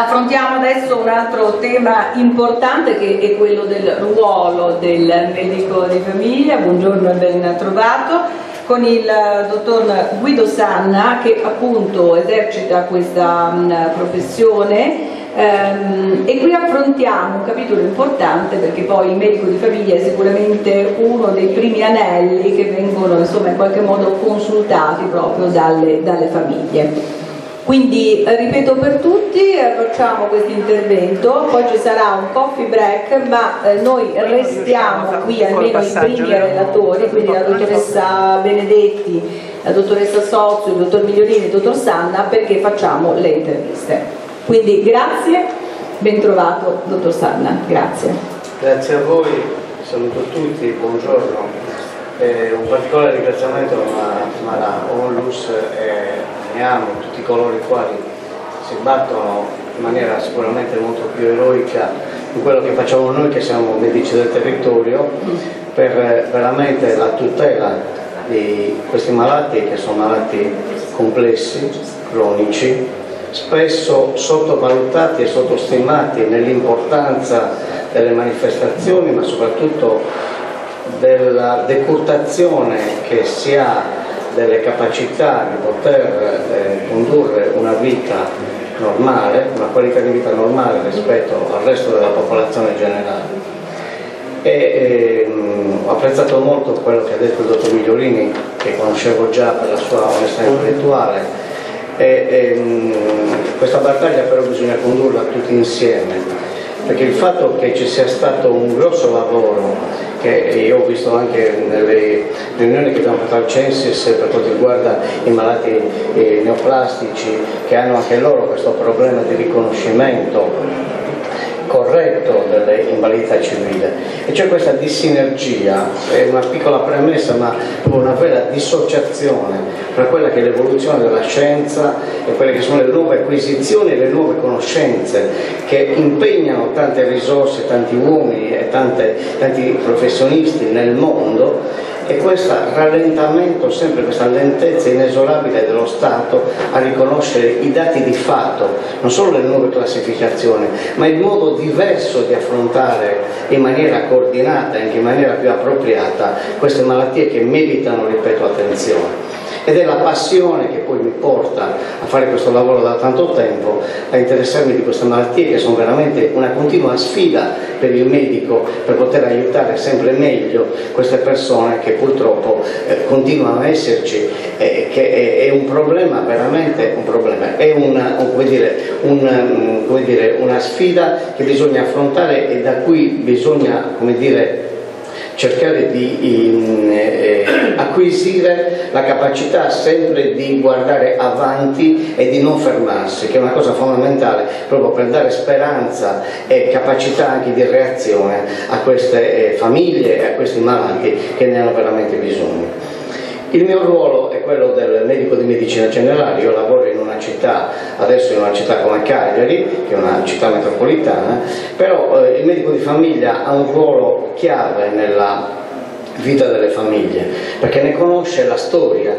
Affrontiamo adesso un altro tema importante che è quello del ruolo del medico di famiglia. Buongiorno e ben trovato con il dottor Guido Sanna, che appunto esercita questa professione. E qui affrontiamo un capitolo importante, perché poi il medico di famiglia è sicuramente uno dei primi anelli che vengono in qualche modo consultati proprio dalle famiglie. Quindi ripeto per tutti, facciamo questo intervento, poi ci sarà un coffee break, ma noi restiamo qui almeno i primi relatori, quindi la dottoressa Benedetti, la dottoressa Sozo, il dottor Migliorini e il dottor Sanna, perché facciamo le interviste. Quindi grazie, ben trovato dottor Sanna, grazie. Grazie a voi, saluto tutti, buongiorno. Un particolare ringraziamento alla Onlus e a tutti coloro i quali si battono in maniera sicuramente molto più eroica di quello che facciamo noi che siamo medici del territorio, per veramente la tutela di questi malati, che sono malati complessi, cronici, spesso sottovalutati e sottostimati nell'importanza delle manifestazioni, ma soprattutto della decurtazione che si ha delle capacità di poter condurre una vita normale, una qualità di vita normale rispetto al resto della popolazione generale. Ho apprezzato molto quello che ha detto il dottor Migliorini, che conoscevo già per la sua onestà intellettuale. Questa battaglia però bisogna condurla tutti insieme, perché il fatto che ci sia stato un grosso lavoro, che io ho visto anche nelle riunioni che abbiamo fatto al Censis per quanto riguarda i malati neoplastici, che hanno anche loro questo problema di riconoscimento corretto delle invalidità civile, e c'è questa dissinergia, è una piccola premessa ma una vera dissociazione tra quella che è l'evoluzione della scienza e quelle che sono le nuove acquisizioni e le nuove conoscenze che impegnano tante risorse, tanti uomini e tanti professionisti nel mondo, e questo rallentamento, sempre questa lentezza inesorabile dello Stato a riconoscere i dati di fatto, non solo le nuove classificazioni, ma il modo diverso di affrontare in maniera coordinata, anche in maniera più appropriata, queste malattie che meritano, ripeto, attenzione. Ed è la passione che poi mi porta a fare questo lavoro da tanto tempo, a interessarmi di queste malattie che sono veramente una continua sfida per il medico, per poter aiutare sempre meglio queste persone che purtroppo continuano a esserci, che è un problema, veramente un problema, è una sfida che bisogna affrontare e da cui bisogna, come dire, cercare di acquisire la capacità sempre di guardare avanti e di non fermarsi, che è una cosa fondamentale proprio per dare speranza e capacità anche di reazione a queste famiglie e a questi malati che ne hanno veramente bisogno. Il mio ruolo è quello del medico di medicina generale. Io lavoro in una città, adesso in una città come Cagliari, che è una città metropolitana, però il medico di famiglia ha un ruolo chiave nella vita delle famiglie, perché ne conosce la storia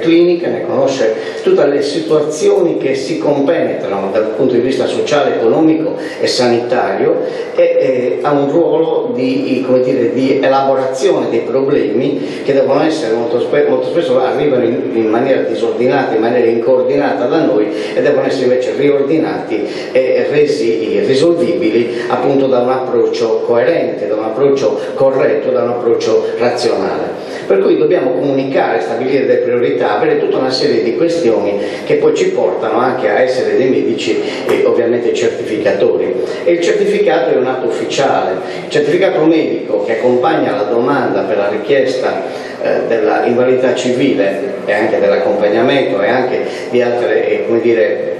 clinica, ne conosce tutte le situazioni che si compenetrano dal punto di vista sociale, economico e sanitario, e ha un ruolo di elaborazione dei problemi che devono essere molto spesso arrivano in maniera disordinata, in maniera incoordinata da noi, e devono essere invece riordinati e resi risolvibili appunto da un approccio coerente, da un approccio corretto, da un approccio razionale. Per cui dobbiamo comunicare, stabilire delle priorità, avere tutta una serie di questioni che poi ci portano anche a essere dei medici e ovviamente certificatori. E il certificato è un atto ufficiale, il certificato medico che accompagna la domanda per la richiesta della invalidità civile e anche dell'accompagnamento e anche di altre,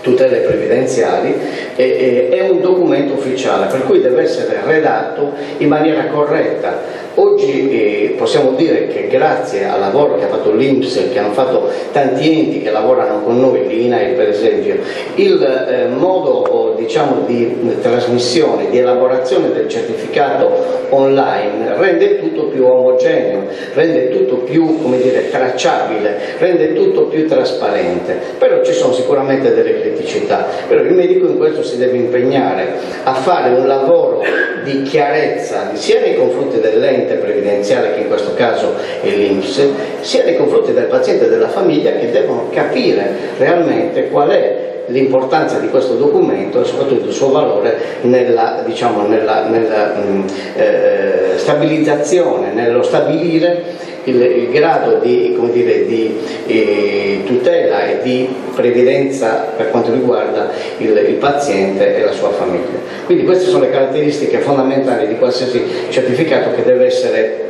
tutele previdenziali, è un documento ufficiale, per cui deve essere redatto in maniera corretta. Oggi possiamo dire che grazie al lavoro che ha fatto l'Inps, che hanno fatto tanti enti che lavorano con noi, l'INAIL per esempio, il modo di trasmissione, di elaborazione del certificato online rende tutto più omogeneo, rende tutto più tracciabile, rende tutto più trasparente, però ci sono sicuramente delle criticità. criticità. Allora, il medico in questo si deve impegnare a fare un lavoro di chiarezza sia nei confronti dell'ente previdenziale, che in questo caso è l'Inps, sia nei confronti del paziente e della famiglia, che devono capire realmente qual è l'importanza di questo documento e soprattutto il suo valore nella, diciamo, stabilizzazione, nello stabilire il grado di, come dire, di tutela e di previdenza per quanto riguarda il paziente e la sua famiglia. Quindi queste sono le caratteristiche fondamentali di qualsiasi certificato, che deve essere,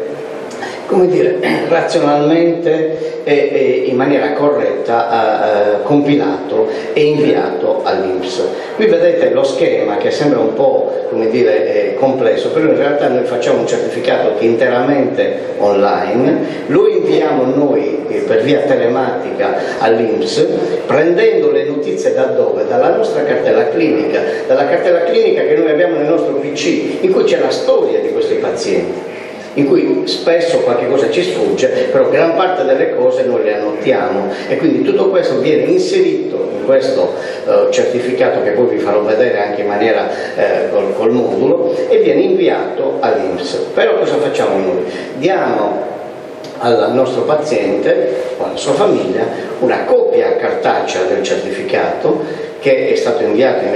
come dire, razionalmente e in maniera corretta compilato e inviato all'Inps. Qui vedete lo schema, che sembra un po', come dire, complesso, però in realtà noi facciamo un certificato che è interamente online, lo inviamo noi per via telematica all'Inps, prendendo le notizie da dove? Dalla nostra cartella clinica, dalla cartella clinica che noi abbiamo nel nostro PC, in cui c'è la storia di questi pazienti, in cui spesso qualche cosa ci sfugge, però gran parte delle cose noi le annotiamo, e quindi tutto questo viene inserito in questo certificato, che poi vi farò vedere anche in maniera col modulo, e viene inviato all'Inps. Però cosa facciamo noi? Diamo al nostro paziente o alla sua famiglia una copia cartacea del certificato che è stato inviato in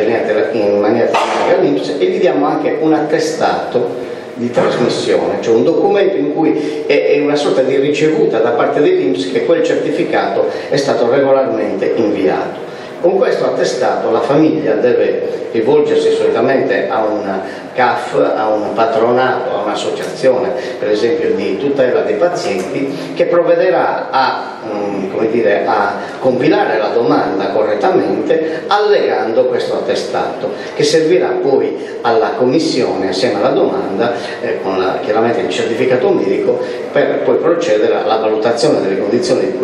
maniera telematica all'Inps, e gli diamo anche un attestato di trasmissione, cioè un documento in cui è una sorta di ricevuta da parte dell'Inps che quel certificato è stato regolarmente inviato. Con questo attestato la famiglia deve rivolgersi solitamente a un CAF, a un patronato, a un'associazione per esempio di tutela dei pazienti, che provvederà a, come dire, a compilare la domanda correttamente allegando questo attestato, che servirà poi alla commissione assieme alla domanda, con chiaramente il certificato medico, per poi procedere alla valutazione delle condizioni di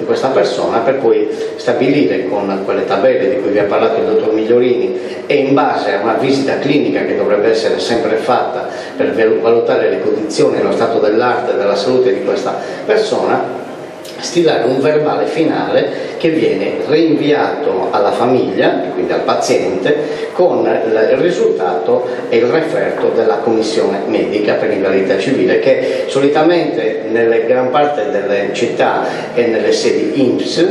questa persona, per poi stabilire con quelle tabelle di cui vi ha parlato il dottor Migliorini, e in base a una visita clinica che dovrebbe essere sempre fatta per valutare le condizioni, lo stato dell'arte, della salute di questa persona, stilare un verbale finale che viene rinviato alla famiglia, quindi al paziente, con il risultato e il referto della commissione medica per invalidità civile, che solitamente nelle gran parte delle città e nelle sedi INPS,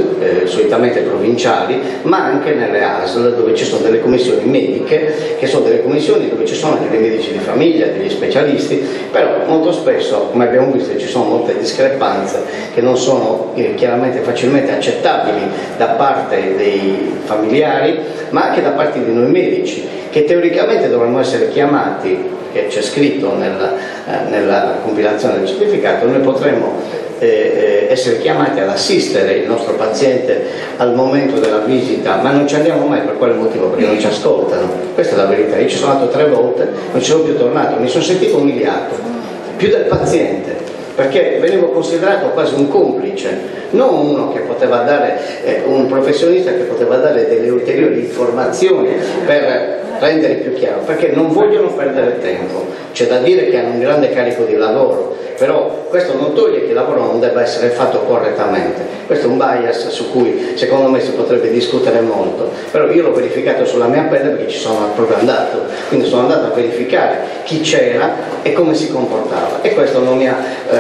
solitamente provinciali, ma anche nelle ASL, dove ci sono delle commissioni mediche, che sono delle commissioni dove ci sono anche dei medici di famiglia, degli specialisti, però molto spesso, come abbiamo visto, ci sono molte discrepanze che non sono chiaramente facilmente accettabili da parte dei familiari, ma anche da parte di noi medici, che teoricamente dovremmo essere chiamati, che c'è scritto nella compilazione del certificato, noi potremmo essere chiamati ad assistere il nostro paziente al momento della visita, ma non ci andiamo mai. Per quale motivo? Perché non ci ascoltano. Questa è la verità. Io ci sono andato 3 volte, non ci sono più tornato, mi sono sentito umiliato, più del paziente, perché venivo considerato quasi un complice, non uno che poteva dare, un professionista che poteva dare delle ulteriori informazioni per rendere più chiaro, perché non vogliono perdere tempo. C'è da dire che hanno un grande carico di lavoro, però questo non toglie che il lavoro non debba essere fatto correttamente. Questo è un bias su cui secondo me si potrebbe discutere molto, però io l'ho verificato sulla mia pelle, perché ci sono proprio andato, quindi sono andato a verificare chi c'era e come si comportava, e questo non mi ha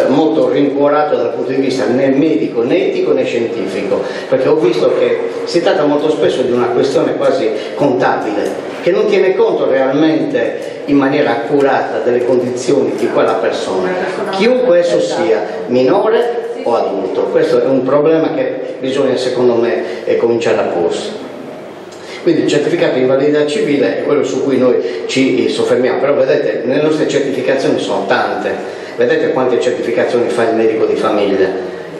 molto rincuorato dal punto di vista né medico, né etico, né scientifico, perché ho visto che si tratta molto spesso di una questione quasi contabile, che non tiene conto realmente in maniera accurata delle condizioni di quella persona, chiunque esso sia, minore o adulto. Questo è un problema che bisogna, secondo me, cominciare a porsi. Quindi il certificato di invalidità civile è quello su cui noi ci soffermiamo, però vedete, le nostre certificazioni sono tante, vedete quante certificazioni fa il medico di famiglia,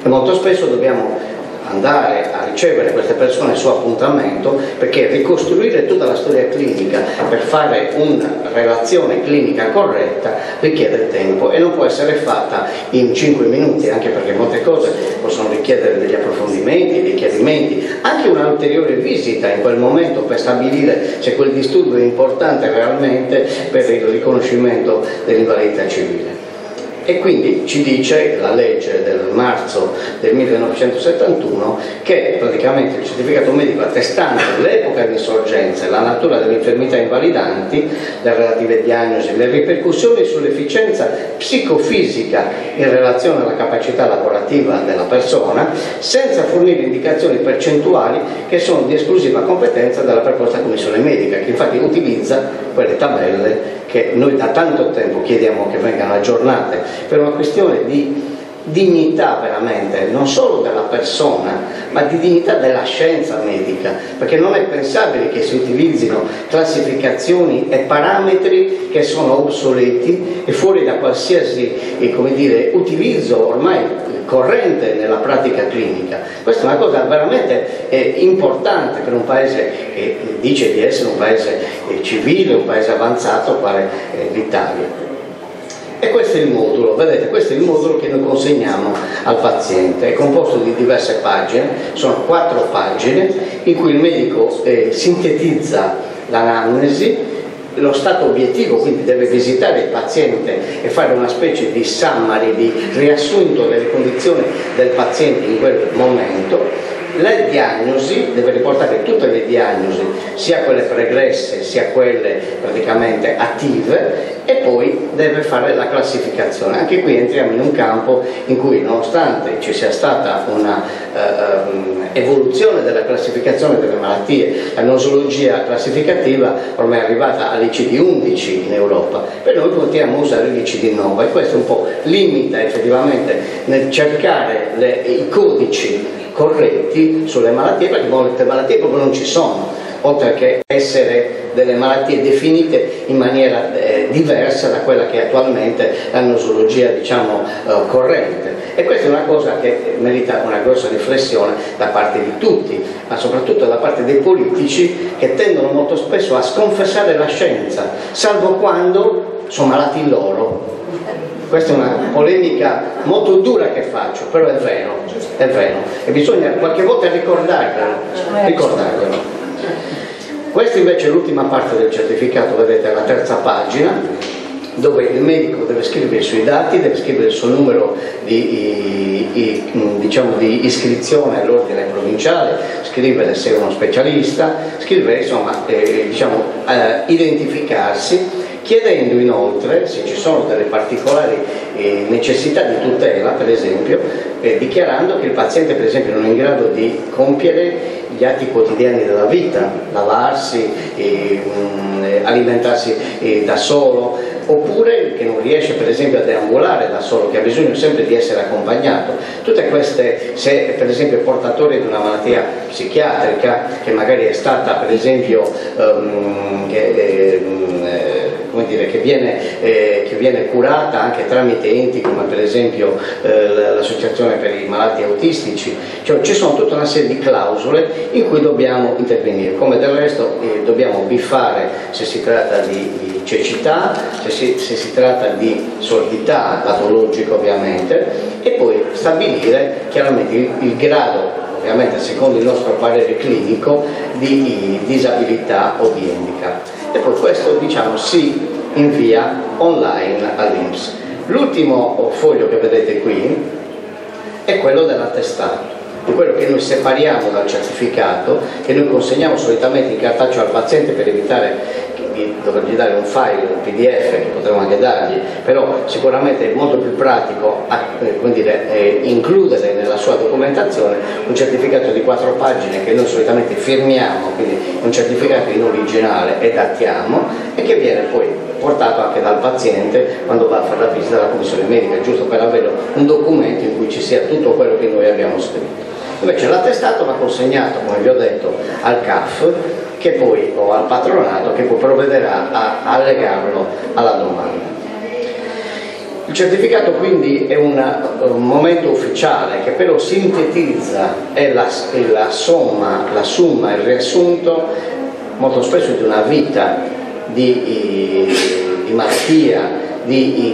e molto spesso dobbiamo andare a ricevere queste persone su appuntamento, perché ricostruire tutta la storia clinica per fare una relazione clinica corretta richiede tempo, e non può essere fatta in 5 minuti, anche perché molte cose possono richiedere degli approfondimenti, dei chiarimenti, anche un'ulteriore visita in quel momento per stabilire se quel disturbo è importante realmente per il riconoscimento dell'invalidità civile. E quindi ci dice la legge del marzo del 1971 che praticamente il certificato medico attestante l'epoca di insorgenza e la natura delle infermità invalidanti, le relative diagnosi, le ripercussioni sull'efficienza psicofisica in relazione alla capacità lavorativa della persona, senza fornire indicazioni percentuali che sono di esclusiva competenza della preposta commissione medica, che infatti utilizza quelle tabelle che noi da tanto tempo chiediamo che vengano aggiornate per una questione di dignità veramente, non solo della persona, ma di dignità della scienza medica, perché non è pensabile che si utilizzino classificazioni e parametri che sono obsoleti e fuori da qualsiasi, come dire, utilizzo ormai corrente nella pratica clinica. Questa è una cosa veramente importante per un paese che dice di essere un paese civile, un paese avanzato quale l'Italia. E questo è il modulo, vedete, questo è il modulo che noi consegniamo al paziente, è composto di diverse pagine, sono 4 pagine in cui il medico sintetizza l'anamnesi, lo stato obiettivo, quindi deve visitare il paziente e fare una specie di summary, di riassunto delle condizioni del paziente in quel momento. Le diagnosi, deve riportare tutte le diagnosi, sia quelle pregresse sia quelle praticamente attive, e poi deve fare la classificazione. Anche qui entriamo in un campo in cui, nonostante ci sia stata una evoluzione della classificazione delle malattie, la nosologia classificativa ormai è arrivata all'ICD 11 in Europa, per noi continuiamo a usare l'ICD 9 e questo un po' limita effettivamente nel cercare i codici corretti sulle malattie, perché molte malattie proprio non ci sono, oltre che essere delle malattie definite in maniera diversa da quella che è attualmente la nosologia, diciamo, corrente. E questa è una cosa che merita una grossa riflessione da parte di tutti, ma soprattutto da parte dei politici, che tendono molto spesso a sconfessare la scienza, salvo quando sono malati loro. Questa è una polemica molto dura che faccio, però è vero, e bisogna qualche volta ricordarvelo. Questa invece è l'ultima parte del certificato, vedete, è la terza pagina, dove il medico deve scrivere i suoi dati, deve scrivere il suo numero di iscrizione all'ordine provinciale, scrivere se è uno specialista, scrivere, insomma, identificarsi, chiedendo inoltre, se ci sono delle particolari necessità di tutela, per esempio, dichiarando che il paziente, per esempio, non è in grado di compiere gli atti quotidiani della vita, lavarsi, alimentarsi da solo, oppure che non riesce, per esempio, a deambulare da solo, che ha bisogno sempre di essere accompagnato. Tutte queste, se per esempio è portatore di una malattia psichiatrica, che magari è stata, per esempio, che viene curata anche tramite enti come per esempio l'Associazione per i Malati Autistici, cioè ci sono tutta una serie di clausole in cui dobbiamo intervenire, come del resto dobbiamo biffare se si tratta di cecità, se si tratta di sordità, patologico ovviamente, e poi stabilire chiaramente il grado, ovviamente secondo il nostro parere clinico, di disabilità o di handicap. E poi questo, diciamo, si invia online all'Inps. L'ultimo foglio che vedete qui è quello dell'attestato, quello che noi separiamo dal certificato, che noi consegniamo solitamente in cartaceo al paziente per evitare di dovergli dare un file, un PDF, che potremmo anche dargli, però sicuramente è molto più pratico includere nella sua documentazione un certificato di 4 pagine che noi solitamente firmiamo, quindi un certificato in originale e datiamo, e che viene poi portato anche dal paziente quando va a fare la visita alla commissione medica, giusto per avere un documento in cui ci sia tutto quello che noi abbiamo scritto. Invece l'attestato va consegnato, come vi ho detto, al CAF, che poi, o al patronato, che poi provvederà a allegarlo alla domanda. Il certificato quindi è un momento ufficiale che però sintetizza la somma, il riassunto molto spesso di una vita di malattia, di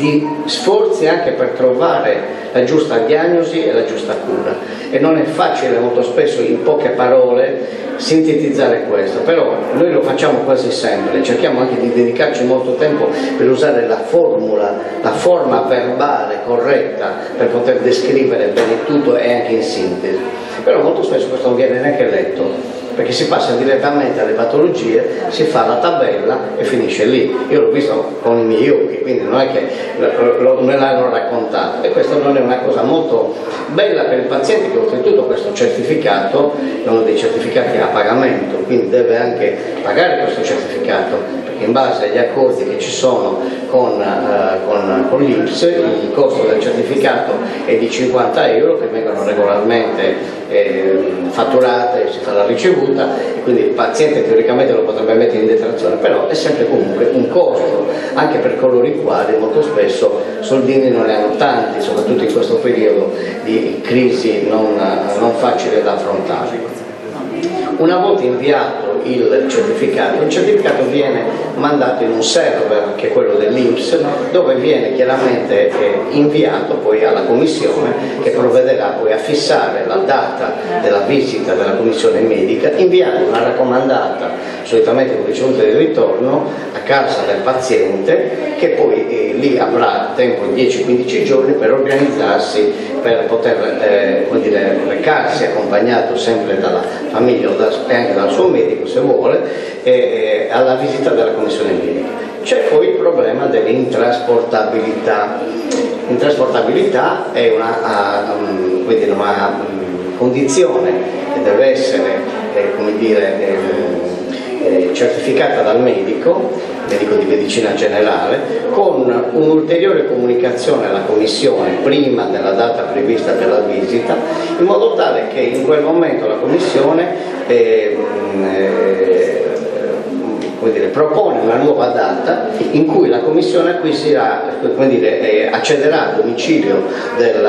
di sforzi anche per trovare la giusta diagnosi e la giusta cura, e non è facile molto spesso in poche parole sintetizzare questo, però noi lo facciamo quasi sempre, cerchiamo anche di dedicarci molto tempo per usare la formula, la forma verbale corretta per poter descrivere bene tutto e anche in sintesi, però molto spesso questo non viene neanche letto, perché si passa direttamente alle patologie, si fa la tabella e finisce lì. Io l'ho visto con i miei occhi, quindi non è che me l'hanno raccontato, e questa non è una cosa molto bella per il paziente, che oltretutto questo certificato è uno dei certificati a pagamento, quindi deve anche pagare questo certificato, perché in base agli accordi che ci sono con l'Inps il costo del certificato è di 50 euro che vengono regolarmente fatturate, si fa la ricevuta, quindi il paziente teoricamente lo potrebbe mettere in detrazione, però è sempre comunque un costo, anche per coloro i quali molto spesso soldini non ne hanno tanti, soprattutto in questo periodo di crisi non facile da affrontare. Una volta inviato il certificato viene mandato in un server che è quello dell'Inps, dove viene chiaramente inviato poi alla commissione, che provvederà poi a fissare la data della visita della commissione medica, inviando una raccomandata, solitamente con ricevuta di ritorno, a casa del paziente, che poi lì avrà tempo 10-15 giorni per organizzarsi, per poter recarsi accompagnato sempre dalla famiglia o e anche dal suo medico se vuole, alla visita della commissione medica. C'è poi il problema dell'intrasportabilità. L'intrasportabilità è una condizione che deve essere certificata dal medico di medicina generale, con un'ulteriore comunicazione alla commissione prima della data prevista per la visita, in modo tale che in quel momento la commissione propone una nuova data in cui la commissione acquisirà, accederà al domicilio del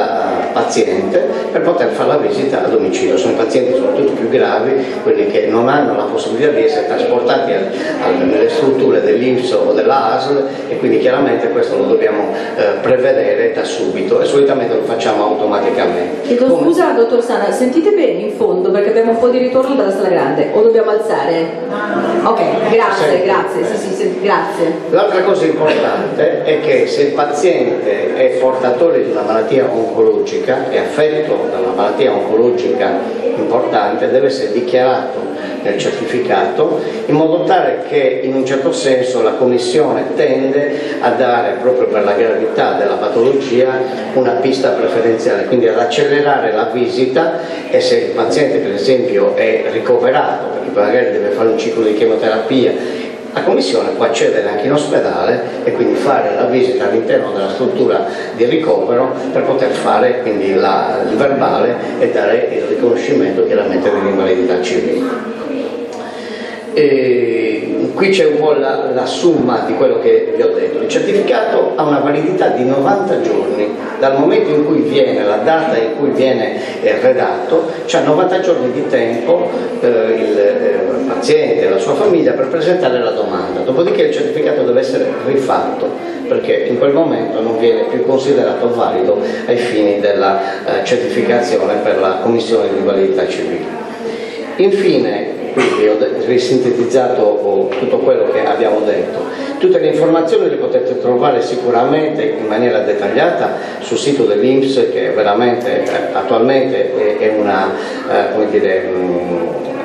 paziente per poter fare la visita a domicilio. Sono i pazienti soprattutto più gravi, quelli che non hanno la possibilità di essere trasportati nelle strutture dell'Inps o dell'ASL, e quindi chiaramente questo lo dobbiamo prevedere da subito, e solitamente lo facciamo automaticamente. Chiedo scusa, dottor Sanna, sentite bene in fondo perché abbiamo un po' di ritorno dalla sala grande, o dobbiamo alzare? Ok, grazie. Grazie, sì, grazie. L'altra cosa importante è che se il paziente è portatore di una malattia oncologica, è affetto da una malattia oncologica importante, deve essere dichiarato nel certificato, in modo tale che in un certo senso la commissione tende a dare, proprio per la gravità della patologia, una pista preferenziale, quindi ad accelerare la visita, e se il paziente per esempio è ricoverato perché magari deve fare un ciclo di chemioterapia, la commissione può accedere anche in ospedale e quindi fare la visita all'interno della struttura di ricovero per poter fare quindi il verbale e dare il riconoscimento chiaramente dell'invalidità civile. Qui c'è un po' la somma di quello che vi ho detto. Il certificato ha una validità di 90 giorni, dal momento in cui viene, la data in cui viene redatto, c'ha 90 giorni di tempo il paziente e la sua famiglia per presentare la domanda, dopodiché il certificato deve essere rifatto, perché in quel momento non viene più considerato valido ai fini della certificazione per la commissione di validità civile. Infine, quindi ho risintetizzato tutto quello che abbiamo detto. Tutte le informazioni le potete trovare sicuramente in maniera dettagliata sul sito dell'Inps, che veramente attualmente è una,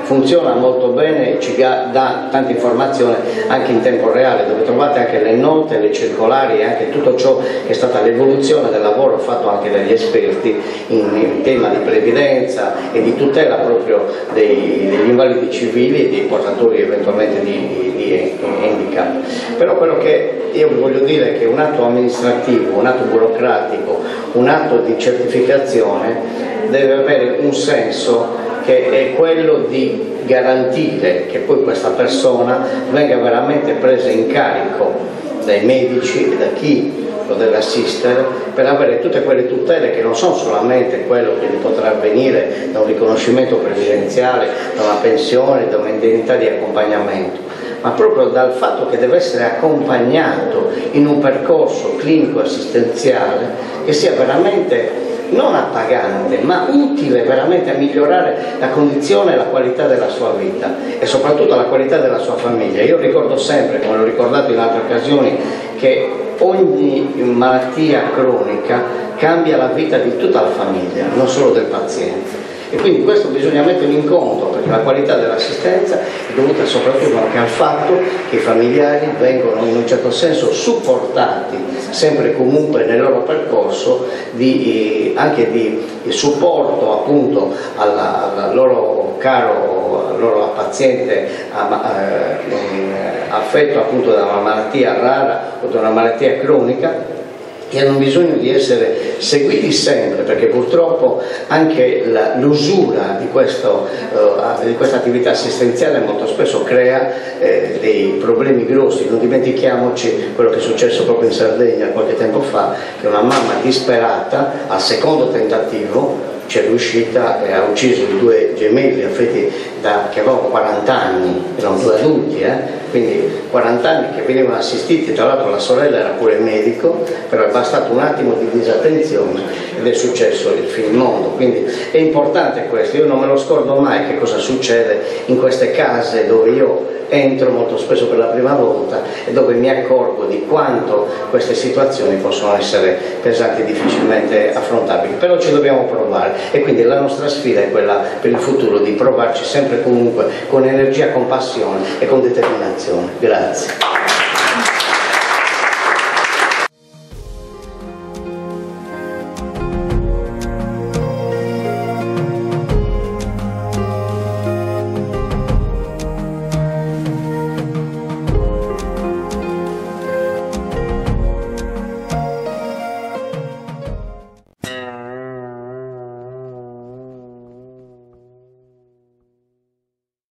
funziona molto bene, ci dà tante informazioni anche in tempo reale, dove trovate anche le note, le circolari e anche tutto ciò che è stata l'evoluzione del lavoro fatto anche dagli esperti in tema di previdenza e di tutela proprio degli invalidi civili e dei portatori eventualmente di handicap. Però quello che io vi voglio dire è che un atto amministrativo, un atto burocratico, un atto di certificazione deve avere un senso, che è quello di garantire che poi questa persona venga veramente presa in carico dai medici e da chi lo deve assistere, per avere tutte quelle tutele che non sono solamente quello che gli potrà avvenire da un riconoscimento previdenziale, da una pensione, da un'indennità di accompagnamento, ma proprio dal fatto che deve essere accompagnato in un percorso clinico-assistenziale che sia veramente non appagante, ma utile veramente a migliorare la condizione e la qualità della sua vita e soprattutto la qualità della sua famiglia. Io ricordo sempre, come l'ho ricordato in altre occasioni, che ogni malattia cronica cambia la vita di tutta la famiglia, non solo del paziente. E quindi questo bisogna metterlo in conto, perché la qualità dell'assistenza è dovuta soprattutto anche al fatto che i familiari vengono in un certo senso supportati, sempre e comunque nel loro percorso, anche di supporto appunto al loro caro, al loro paziente affetto appunto da una malattia rara o da una malattia cronica, che hanno bisogno di essere seguiti sempre, perché purtroppo anche l'usura di questa attività assistenziale molto spesso crea dei problemi grossi. Non dimentichiamoci quello che è successo proprio in Sardegna qualche tempo fa, che una mamma disperata al secondo tentativo ci è riuscita e ha ucciso i due gemelli affetti che avevano 40 anni, erano due adulti, quindi 40 anni che venivano assistiti, tra l'altro la sorella era pure medico, però è bastato un attimo di disattenzione ed è successo il fin mondo. Quindi è importante questo, io non me lo scordo mai che cosa succede in queste case dove io entro molto spesso per la prima volta e dove mi accorgo di quanto queste situazioni possono essere pesanti e difficilmente affrontabili, però ci dobbiamo provare e quindi la nostra sfida è quella per il futuro di provarci sempre comunque con energia, con passione e con determinazione. Grazie.